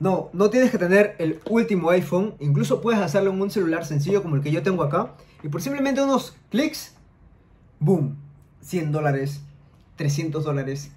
No, no tienes que tener el último iPhone. Incluso puedes hacerlo en un celular sencillo como el que yo tengo acá. Y por simplemente unos clics, boom, $100, $300, $500,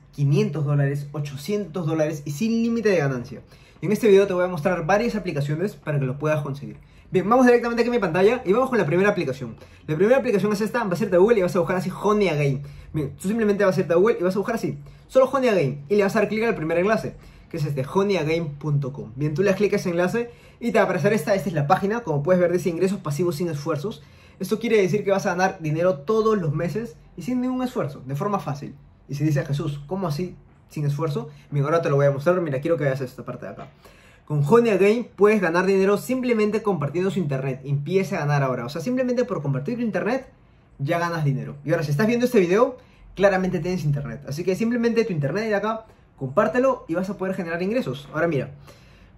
$800 y sin límite de ganancia. Y en este video te voy a mostrar varias aplicaciones para que lo puedas conseguir. Bien, vamos directamente aquí a mi pantalla y vamos con la primera aplicación. La primera aplicación es esta, vas a ir a Google y vas a buscar así Honeygain. Bien, tú simplemente vas a ir a Google y vas a buscar así, solo Honeygain, y le vas a dar clic al primer enlace, que es este, honeygain.com. Bien, tú le das clic a ese enlace y te va a aparecer esta es la página, como puedes ver dice ingresos pasivos sin esfuerzos. Esto quiere decir que vas a ganar dinero todos los meses y sin ningún esfuerzo, de forma fácil. Y si dices, Jesús, ¿cómo así? ¿Sin esfuerzo? Mira, ahora te lo voy a mostrar. Mira, quiero que veas esta parte de acá. Con Honeygain puedes ganar dinero simplemente compartiendo su internet. Empieza a ganar ahora. O sea, simplemente por compartir tu internet, ya ganas dinero. Y ahora, si estás viendo este video, claramente tienes internet. Así que simplemente tu internet de acá, compártelo y vas a poder generar ingresos. Ahora mira,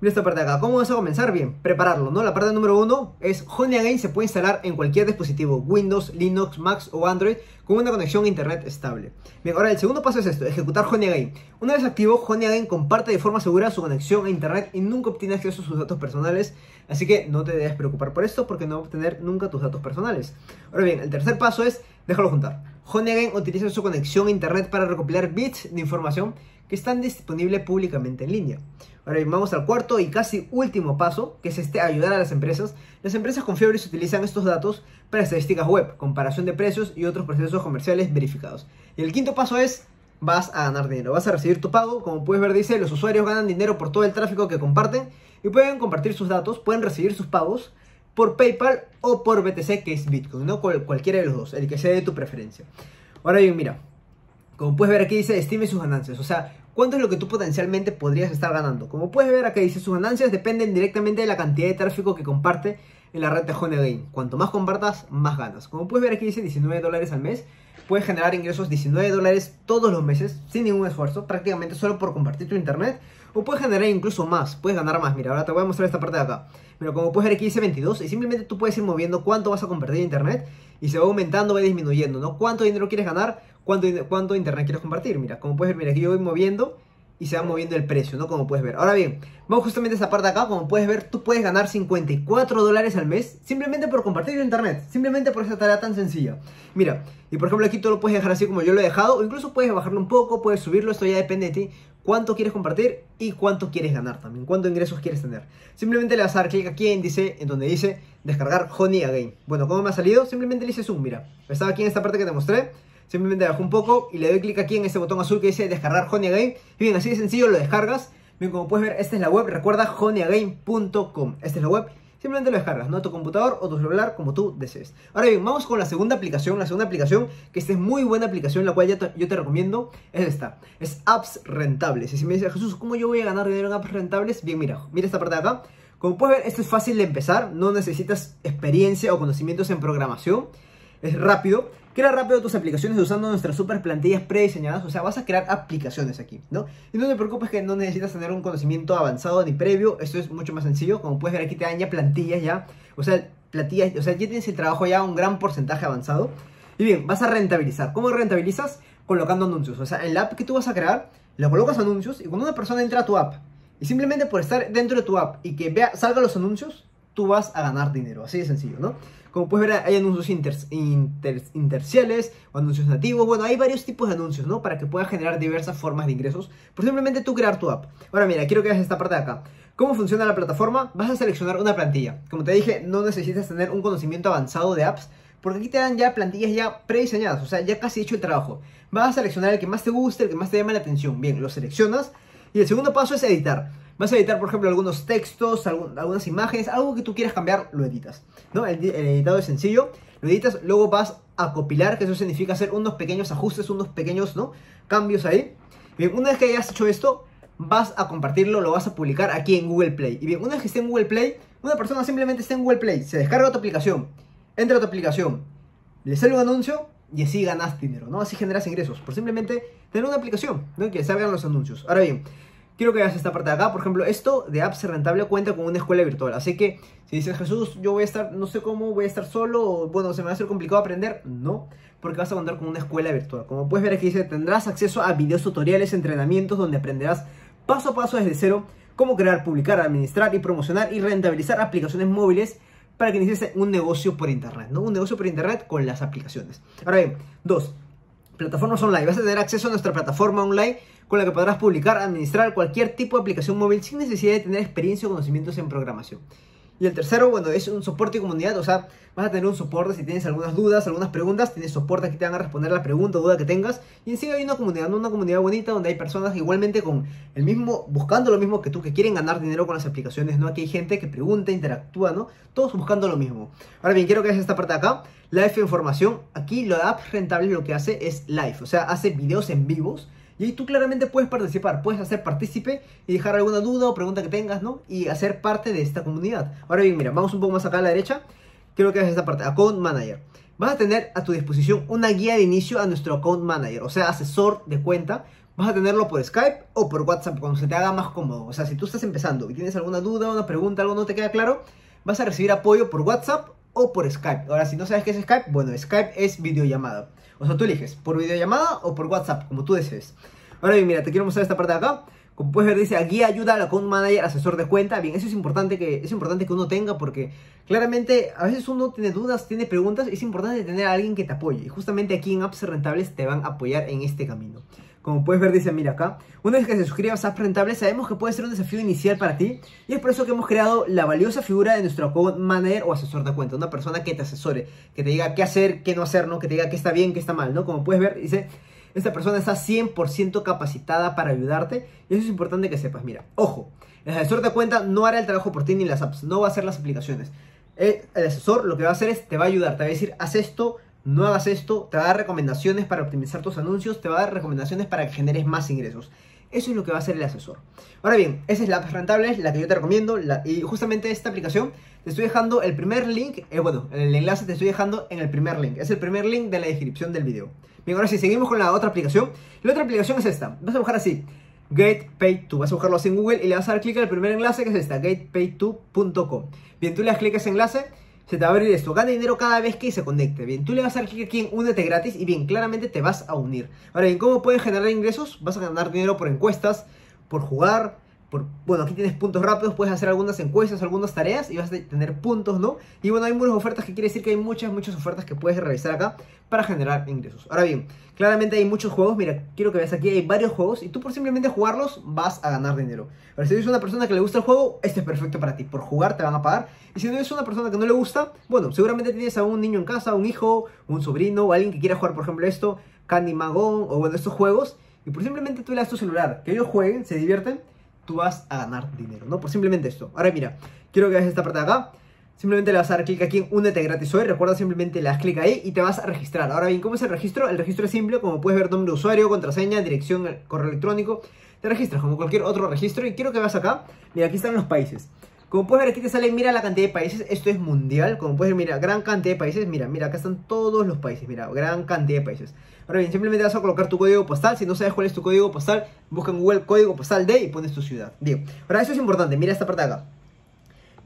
mira esta parte de acá. ¿Cómo vas a comenzar? Bien, prepararlo, ¿no? La parte número 1 es Honeygain se puede instalar en cualquier dispositivo, Windows, Linux, Mac o Android, con una conexión a internet estable. Bien, ahora el segundo paso es esto, ejecutar Honeygain. Una vez activo, Honeygain comparte de forma segura su conexión a internet y nunca obtiene acceso a sus datos personales. Así que no te debes preocupar por esto porque no va a obtener nunca tus datos personales. Ahora bien, el tercer paso es, déjalo juntar. Honeygain utiliza su conexión a internet para recopilar bits de información que están disponibles públicamente en línea. Ahora bien, vamos al cuarto y casi último paso, que es ayudar a las empresas. Las empresas confiables utilizan estos datos para estadísticas web, comparación de precios y otros procesos comerciales verificados. Y el quinto paso es, vas a ganar dinero, vas a recibir tu pago. Como puedes ver dice, los usuarios ganan dinero por todo el tráfico que comparten y pueden compartir sus datos, pueden recibir sus pagos por PayPal o por BTC, que es Bitcoin, ¿no? Cualquiera de los dos, el que sea de tu preferencia. Ahora bien, mira, como puedes ver aquí dice, estime sus ganancias, o sea, ¿cuánto es lo que tú potencialmente podrías estar ganando? Como puedes ver acá dice, sus ganancias dependen directamente de la cantidad de tráfico que comparte en la red de Honeygain. Cuanto más compartas, más ganas. Como puedes ver aquí dice, $19 al mes. Puedes generar ingresos $19 todos los meses, sin ningún esfuerzo, prácticamente solo por compartir tu internet. O puedes generar incluso más, puedes ganar más. Mira, ahora te voy a mostrar esta parte de acá. Mira, como puedes ver aquí dice 22 y simplemente tú puedes ir moviendo cuánto vas a compartir en internet y se va aumentando, va disminuyendo, ¿no? Cuánto dinero quieres ganar, cuánto internet quieres compartir. Mira, como puedes ver, mira, aquí yo voy moviendo y se va moviendo el precio, ¿no? Como puedes ver. Ahora bien, vamos justamente a esta parte de acá. Como puedes ver, tú puedes ganar $54 al mes simplemente por compartir tu internet, simplemente por esa tarea tan sencilla. Mira, y por ejemplo aquí tú lo puedes dejar así como yo lo he dejado, o incluso puedes bajarlo un poco, puedes subirlo, esto ya depende de ti, cuánto quieres compartir y cuánto quieres ganar también, cuánto ingresos quieres tener. Simplemente le vas a dar clic aquí en donde dice descargar Honeygain. Bueno, ¿cómo me ha salido? Simplemente le hice zoom, mira, estaba aquí en esta parte que te mostré. Simplemente bajo un poco y le doy clic aquí en este botón azul que dice descargar Honeygain. Y bien, así de sencillo lo descargas. Bien, como puedes ver, esta es la web, recuerda honeygain.com. Esta es la web, simplemente lo descargas, ¿no? A tu computador o tu celular, como tú desees. Ahora bien, vamos con la segunda aplicación. La segunda aplicación, que esta es muy buena aplicación, la cual yo te recomiendo, es esta. Es Apps Rentables. Y si me dices, Jesús, ¿cómo yo voy a ganar dinero en Apps Rentables? Bien, mira esta parte de acá. Como puedes ver, esto es fácil de empezar. No necesitas experiencia o conocimientos en programación. Es rápido. Crea rápido tus aplicaciones usando nuestras super plantillas prediseñadas. O sea, vas a crear aplicaciones aquí, ¿no? Y no te preocupes que no necesitas tener un conocimiento avanzado ni previo. Esto es mucho más sencillo. Como puedes ver aquí te dan ya plantillas ya. O sea, ya tienes el trabajo ya un gran porcentaje avanzado. Y bien, vas a rentabilizar. ¿Cómo rentabilizas? Colocando anuncios. O sea, en la app que tú vas a crear, la colocas anuncios y cuando una persona entra a tu app y simplemente por estar dentro de tu app y que salgan los anuncios, tú vas a ganar dinero, así de sencillo, ¿no? Como puedes ver, hay anuncios interciales o anuncios nativos. Bueno, hay varios tipos de anuncios, ¿no? Para que puedas generar diversas formas de ingresos por simplemente tú crear tu app. Ahora mira, quiero que veas esta parte de acá. ¿Cómo funciona la plataforma? Vas a seleccionar una plantilla. Como te dije, no necesitas tener un conocimiento avanzado de apps, porque aquí te dan ya plantillas ya prediseñadas, o sea, ya casi hecho el trabajo. Vas a seleccionar el que más te guste, el que más te llama la atención. Bien, lo seleccionas y el segundo paso es editar. Vas a editar, por ejemplo, algunos textos, algunas imágenes, algo que tú quieras cambiar, lo editas, ¿no? El editado es sencillo, lo editas, luego vas a compilar, que eso significa hacer unos pequeños ajustes, unos pequeños, ¿no? Cambios ahí. Bien, una vez que hayas hecho esto, vas a compartirlo, lo vas a publicar aquí en Google Play. Y bien, una vez que esté en Google Play, una persona simplemente está en Google Play, se descarga tu aplicación, entra a tu aplicación, le sale un anuncio y así ganas dinero, ¿no? Así generas ingresos, por simplemente tener una aplicación, ¿no? Que salgan los anuncios. Ahora bien, quiero que veas esta parte de acá, por ejemplo, esto de Apps Rentable cuenta con una escuela virtual. Así que si dices, Jesús, yo voy a estar, no sé cómo, voy a estar solo, o bueno, se me va a hacer complicado aprender. No, porque vas a contar con una escuela virtual. Como puedes ver aquí dice, tendrás acceso a videos, tutoriales, entrenamientos, donde aprenderás paso a paso desde cero cómo crear, publicar, administrar y promocionar y rentabilizar aplicaciones móviles para que iniciese un negocio por internet, ¿no? Un negocio por internet con las aplicaciones. Ahora bien, 2. Plataformas online. Vas a tener acceso a nuestra plataforma online con la que podrás publicar, administrar cualquier tipo de aplicación móvil sin necesidad de tener experiencia o conocimientos en programación. Y el tercero, bueno, es un soporte y comunidad. O sea, vas a tener un soporte. Si tienes algunas dudas, algunas preguntas, tienes soporte, aquí te van a responder la pregunta o duda que tengas. Y encima hay una comunidad, ¿no? Una comunidad bonita donde hay personas igualmente con el mismo, buscando lo mismo que tú, que quieren ganar dinero con las aplicaciones, ¿no? Aquí hay gente que pregunta, interactúa, ¿no? Todos buscando lo mismo. Ahora bien, quiero que veas esta parte de acá, la F de información. Aquí la App Rentable lo que hace es live, o sea, hace videos en vivos. Y ahí tú claramente puedes participar, puedes hacer partícipe y dejar alguna duda o pregunta que tengas, ¿no? Y hacer parte de esta comunidad. Ahora bien, mira, vamos un poco más acá a la derecha. Quiero que veas esta parte, Account Manager. Vas a tener a tu disposición una guía de inicio a nuestro Account Manager, o sea, asesor de cuenta. Vas a tenerlo por Skype o por WhatsApp, como se te haga más cómodo. O sea, si tú estás empezando y tienes alguna duda, una pregunta, algo no te queda claro, vas a recibir apoyo por WhatsApp o por Skype. Ahora, si no sabes qué es Skype, bueno, Skype es videollamada. O sea, tú eliges por videollamada o por WhatsApp, como tú desees. Ahora bien, mira, te quiero mostrar esta parte de acá. Como puedes ver, dice guía, ayuda al account manager, asesor de cuenta. Bien, eso es importante que uno tenga, porque claramente a veces uno tiene dudas, tiene preguntas, y es importante tener a alguien que te apoye. Y justamente aquí en Apps Rentables te van a apoyar en este camino. Como puedes ver, dice, mira acá, una vez que te suscribas a Apps Rentables, sabemos que puede ser un desafío inicial para ti, y es por eso que hemos creado la valiosa figura de nuestro account manager o asesor de cuenta, una persona que te asesore, que te diga qué hacer, qué no hacer, ¿no? Que te diga qué está bien, qué está mal, ¿no? Como puedes ver, dice, esta persona está 100% capacitada para ayudarte, y eso es importante que sepas. Mira, ojo, el asesor de cuenta no hará el trabajo por ti ni las apps, no va a hacer las aplicaciones. El asesor lo que va a hacer es, te va a ayudar, te va a decir, haz esto, no hagas esto, te va a dar recomendaciones para optimizar tus anuncios, te va a dar recomendaciones para que generes más ingresos. Eso es lo que va a hacer el asesor. Ahora bien, esa es la app rentable, la que yo te recomiendo. Y justamente esta aplicación, te estoy dejando el primer link, bueno, el enlace te estoy dejando en el primer link. Es el primer link de la descripción del video. Bien, ahora sí, seguimos con la otra aplicación. La otra aplicación es esta. Vas a buscar así, GetPay2. Vas a buscarlo así en Google y le vas a dar clic al primer enlace, que es esta, GetPay2.com. Bien, tú le das clic a ese enlace. Se te va a abrir esto, gana dinero cada vez que se conecte. Bien, tú le vas a dar clic aquí en únete gratis y bien, claramente te vas a unir. Ahora bien, ¿cómo puedes generar ingresos? Vas a ganar dinero por encuestas, por jugar, bueno, aquí tienes puntos rápidos, puedes hacer algunas encuestas, algunas tareas y vas a tener puntos, ¿no? Y bueno, hay muchas ofertas, que quiere decir que hay muchas ofertas que puedes realizar acá para generar ingresos. Ahora bien, claramente hay muchos juegos, mira, quiero que veas aquí, hay varios juegos y tú por simplemente jugarlos vas a ganar dinero. Ahora, si eres una persona que le gusta el juego, este es perfecto para ti, por jugar te van a pagar. Y si no eres una persona que no le gusta, bueno, seguramente tienes a un niño en casa, un hijo, un sobrino o alguien que quiera jugar, por ejemplo, esto, Candy Magón o bueno, estos juegos. Y por simplemente tú le das tu celular, que ellos jueguen, se divierten, tú vas a ganar dinero, ¿no? Por simplemente esto. Ahora mira, quiero que veas esta parte de acá. Simplemente le vas a dar clic aquí en únete gratis hoy. Recuerda, simplemente le das clic ahí y te vas a registrar. Ahora bien, ¿cómo es el registro? El registro es simple, como puedes ver, nombre de usuario, contraseña, dirección, correo electrónico. Te registras como cualquier otro registro y quiero que veas acá. Mira, aquí están los países. Como puedes ver, aquí te sale, mira la cantidad de países, esto es mundial, como puedes ver, mira, gran cantidad de países, mira, acá están todos los países, mira, gran cantidad de países. Ahora bien, simplemente vas a colocar tu código postal, si no sabes cuál es tu código postal, busca en Google código postal de y pones tu ciudad. Bien, ahora eso es importante, mira esta parte de acá.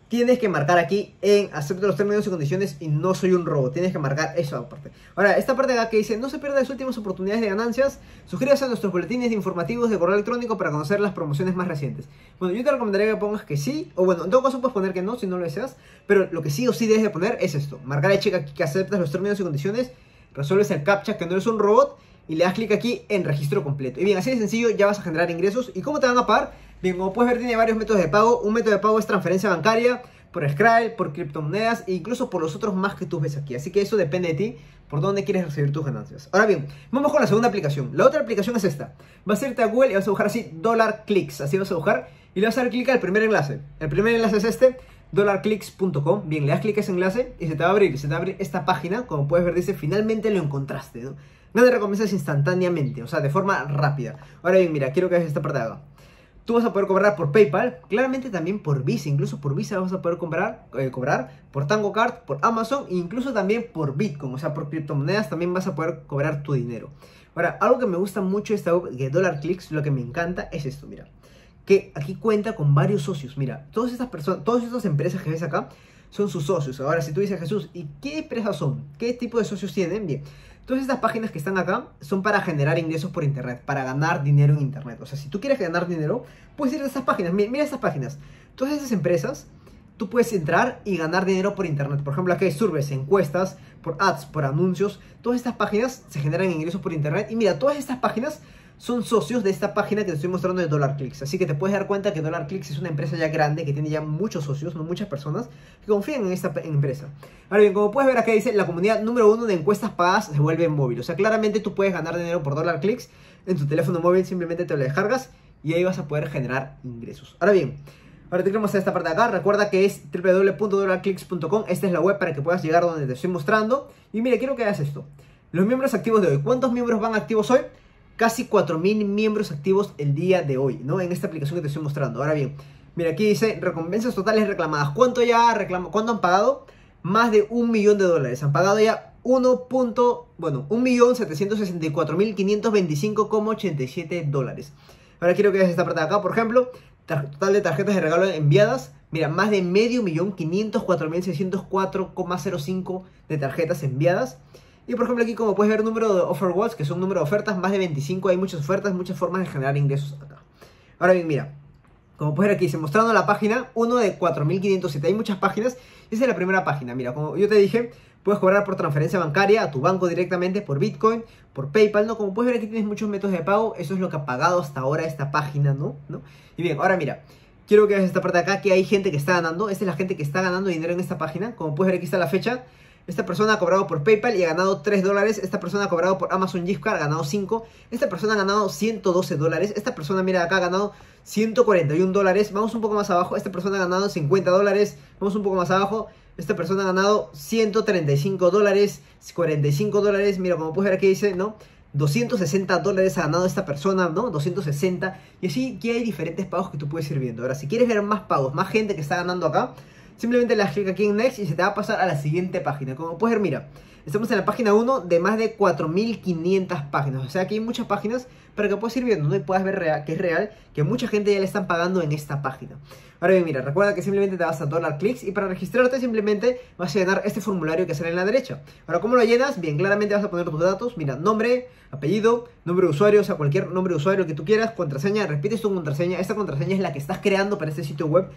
Tienes que marcar aquí en acepto los términos y condiciones y no soy un robo. Tienes que marcar eso aparte. Ahora, esta parte de acá que dice, no se pierdan las últimas oportunidades de ganancias. Suscríbase a nuestros boletines informativos de correo electrónico para conocer las promociones más recientes. Bueno, yo te recomendaría que pongas que sí. O bueno, en todo caso puedes poner que no si no lo deseas. Pero lo que sí o sí debes de poner es esto. Marcar el check aquí que aceptas los términos y condiciones. Resuelves el captcha que no eres un robot. Y le das clic aquí en registro completo. Y bien, así de sencillo ya vas a generar ingresos. ¿Y cómo te van a pagar? Bien, como puedes ver, tiene varios métodos de pago. Un método de pago es transferencia bancaria, por Skrill, por criptomonedas e incluso por los otros más que tú ves aquí. Así que eso depende de ti, por dónde quieres recibir tus ganancias. Ahora bien, vamos con la segunda aplicación. La otra aplicación es esta. Vas a irte a Google y vas a buscar así, Dollar Clicks. Así vas a buscar y le vas a dar clic al primer enlace. El primer enlace es este, dollarclicks.com. Bien, le das clic a ese enlace y se te va a abrir esta página. Como puedes ver, dice, finalmente lo encontraste, ¿no? No te recomienzas instantáneamente, o sea, de forma rápida. Ahora bien, mira, quiero que hagas esta parte de acá. Tú vas a poder cobrar por PayPal, claramente también por Visa, incluso por Visa vas a poder cobrar por Tango Card, por Amazon, e incluso también por Bitcoin, o sea, por criptomonedas también vas a poder cobrar tu dinero. Ahora, algo que me gusta mucho de esta web de Dollar Clicks, lo que me encanta es esto, mira, que aquí cuenta con varios socios, mira, todas estas personas, todas estas empresas que ves acá, son sus socios. Ahora, si tú dices, Jesús, ¿y qué empresas son? ¿Qué tipo de socios tienen? Bien, Todas estas páginas que están acá son para generar ingresos por internet, para ganar dinero en internet. O sea, si tú quieres ganar dinero, puedes ir a estas páginas. Mira estas páginas. Todas esas empresas, tú puedes entrar y ganar dinero por internet. Por ejemplo, aquí hay surveys, encuestas, por ads, por anuncios. Todas estas páginas se generan ingresos por internet. Y mira, todas estas páginas son socios de esta página que te estoy mostrando de Dollar Clicks. Así que te puedes dar cuenta que Dollar Clicks es una empresa ya grande, que tiene ya muchos socios, no muchas personas, que confían en esta empresa. Ahora bien, como puedes ver acá dice, la comunidad número 1 de encuestas pagadas se vuelve móvil. O sea, claramente tú puedes ganar dinero por Dollar Clicks en tu teléfono móvil, simplemente te lo descargas y ahí vas a poder generar ingresos. Ahora bien, ahora te queremos a esta parte de acá. Recuerda que es www.dollarclicks.com. Esta es la web para que puedas llegar donde te estoy mostrando. Y mira, quiero que hagas esto. Los miembros activos de hoy. ¿Cuántos miembros van activos hoy? Casi 4.000 miembros activos el día de hoy, ¿no? En esta aplicación que te estoy mostrando. Ahora bien, mira, aquí dice recompensas totales reclamadas. ¿Cuánto ya reclamado? ¿Cuánto han pagado? Más de $1.000.000. Han pagado ya 1.764.525,87 dólares. Ahora quiero que veas esta parte de acá, por ejemplo, total de tarjetas de regalo enviadas. Mira, más de 504.604,05 de tarjetas enviadas. Y por ejemplo aquí como puedes ver número de offer walls, que son número de ofertas, más de 25, hay muchas ofertas, muchas formas de generar ingresos acá. Ahora bien, mira, como puedes ver aquí, se mostrando la página 1 de 4.507, hay muchas páginas, esa es la primera página. Mira, como yo te dije, puedes cobrar por transferencia bancaria a tu banco directamente, por Bitcoin, por PayPal, ¿no? Como puedes ver aquí tienes muchos métodos de pago, eso es lo que ha pagado hasta ahora esta página, ¿no? Y bien, ahora mira, quiero que veas esta parte de acá que hay gente que está ganando, esta es la gente que está ganando dinero en esta página, como puedes ver aquí está la fecha. Esta persona ha cobrado por PayPal y ha ganado 3 dólares. Esta persona ha cobrado por Amazon Gift Card, ha ganado 5. Esta persona ha ganado 112 dólares. Esta persona, mira acá, ha ganado 141 dólares. Vamos un poco más abajo. Esta persona ha ganado 50 dólares. Vamos un poco más abajo. Esta persona ha ganado 135 dólares, 45 dólares. Mira, como puedes ver aquí dice, ¿no? 260 dólares ha ganado esta persona, ¿no? 260. Y así que hay diferentes pagos que tú puedes ir viendo. Ahora, si quieres ver más pagos, más gente que está ganando acá, simplemente le das clic aquí en Next y se te va a pasar a la siguiente página. Como puedes ver, mira, estamos en la página 1 de más de 4.500 páginas. O sea, aquí hay muchas páginas para que puedas ir viendo, ¿no? Y puedas ver que es real, que mucha gente ya le están pagando en esta página. Ahora bien, mira, recuerda que simplemente te vas a Dollar Clicks y para registrarte simplemente vas a llenar este formulario que sale en la derecha. Ahora, ¿cómo lo llenas? Bien, claramente vas a poner tus datos. Mira, nombre, apellido, nombre de usuario, o sea, cualquier nombre de usuario que tú quieras. Contraseña, repites tu contraseña. Esta contraseña es la que estás creando para este sitio web.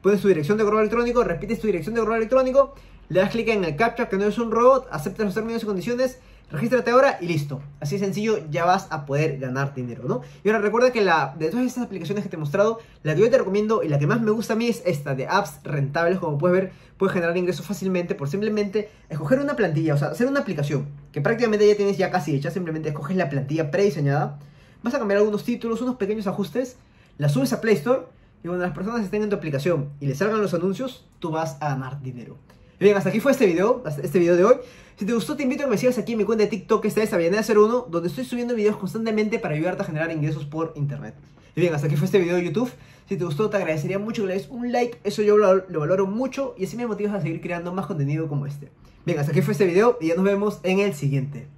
Pones tu dirección de correo electrónico, repites tu dirección de correo electrónico, le das clic en el captcha que no es un robot, aceptas los términos y condiciones, regístrate ahora y listo. Así de sencillo ya vas a poder ganar dinero, ¿no? Y ahora recuerda que de todas estas aplicaciones que te he mostrado, la que yo te recomiendo y la que más me gusta a mí es esta de Apps Rentables. Como puedes ver, puedes generar ingresos fácilmente por simplemente escoger una plantilla, o sea, hacer una aplicación que prácticamente ya tienes ya casi hecha, simplemente escoges la plantilla prediseñada, vas a cambiar algunos títulos, unos pequeños ajustes, la subes a Play Store. Y cuando las personas estén en tu aplicación y les salgan los anuncios, tú vas a ganar dinero. Y bien, hasta aquí fue este video de hoy. Si te gustó, te invito a que me sigas aquí en mi cuenta de TikTok, esta es Avellaneda01, donde estoy subiendo videos constantemente para ayudarte a generar ingresos por internet. Y bien, hasta aquí fue este video de YouTube. Si te gustó, te agradecería mucho que le des un like, eso yo lo valoro mucho y así me motivas a seguir creando más contenido como este. Bien, hasta aquí fue este video y ya nos vemos en el siguiente.